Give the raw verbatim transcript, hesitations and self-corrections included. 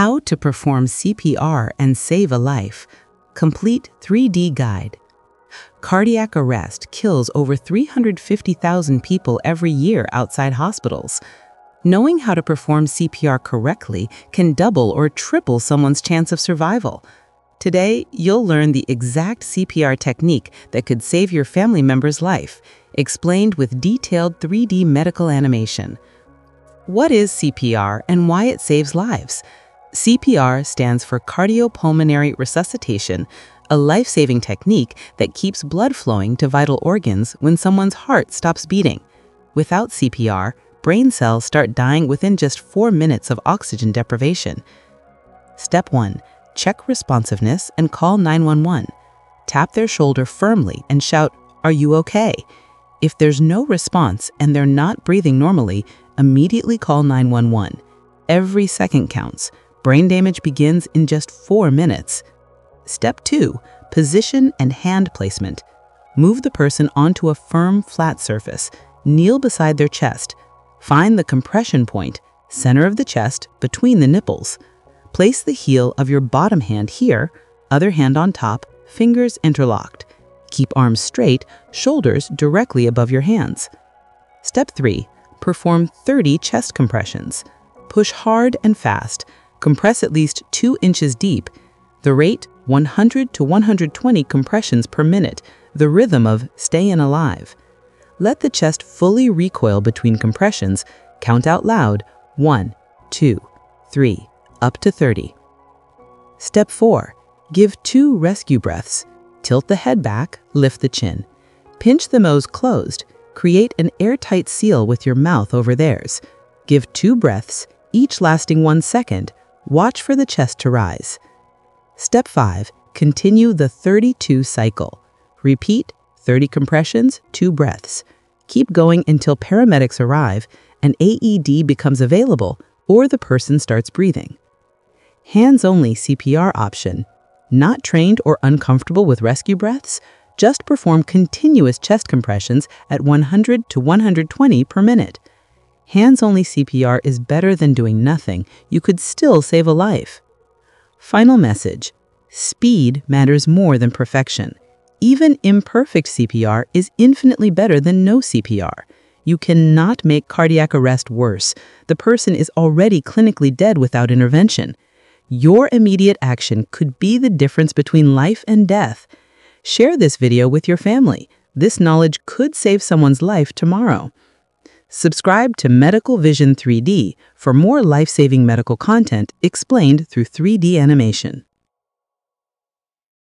How to perform C P R and save a life. Complete three D guide. Cardiac arrest kills over three hundred fifty thousand people every year outside hospitals. Knowing how to perform C P R correctly can double or triple someone's chance of survival. Today, you'll learn the exact C P R technique that could save your family member's life, explained with detailed three D medical animation. What is C P R and why it saves lives? C P R stands for cardiopulmonary resuscitation, a life-saving technique that keeps blood flowing to vital organs when someone's heart stops beating. Without C P R, brain cells start dying within just four minutes of oxygen deprivation. Step one. Check responsiveness and call nine one one. Tap their shoulder firmly and shout, "Are you okay?" If there's no response and they're not breathing normally, immediately call nine one one. Every second counts. Brain damage begins in just four minutes. Step two, position and hand placement. Move the person onto a firm, flat surface. Kneel beside their chest. Find the compression point, center of the chest, between the nipples. Place the heel of your bottom hand here, other hand on top, fingers interlocked. Keep arms straight, shoulders directly above your hands. Step three, perform thirty chest compressions. Push hard and fast. Compress at least two inches deep. The rate, one hundred to one hundred twenty compressions per minute, the rhythm of "Stayin' Alive." Let the chest fully recoil between compressions. Count out loud, one, two, three, up to thirty. Step four, give two rescue breaths. Tilt the head back, lift the chin. Pinch the nose closed. Create an airtight seal with your mouth over theirs. Give two breaths, each lasting one second. Watch for the chest to rise. Step five, continue the thirty-two cycle. Repeat thirty compressions, two breaths. Keep going until paramedics arrive, an A E D becomes available, or the person starts breathing. Hands-only C P R option. Not trained or uncomfortable with rescue breaths? Just perform continuous chest compressions at one hundred to one hundred twenty per minute. Hands-only C P R is better than doing nothing. You could still save a life. Final message. Speed matters more than perfection. Even imperfect C P R is infinitely better than no C P R. You cannot make cardiac arrest worse. The person is already clinically dead without intervention. Your immediate action could be the difference between life and death. Share this video with your family. This knowledge could save someone's life tomorrow. Subscribe to Medical Vision three D for more life-saving medical content explained through three D animation.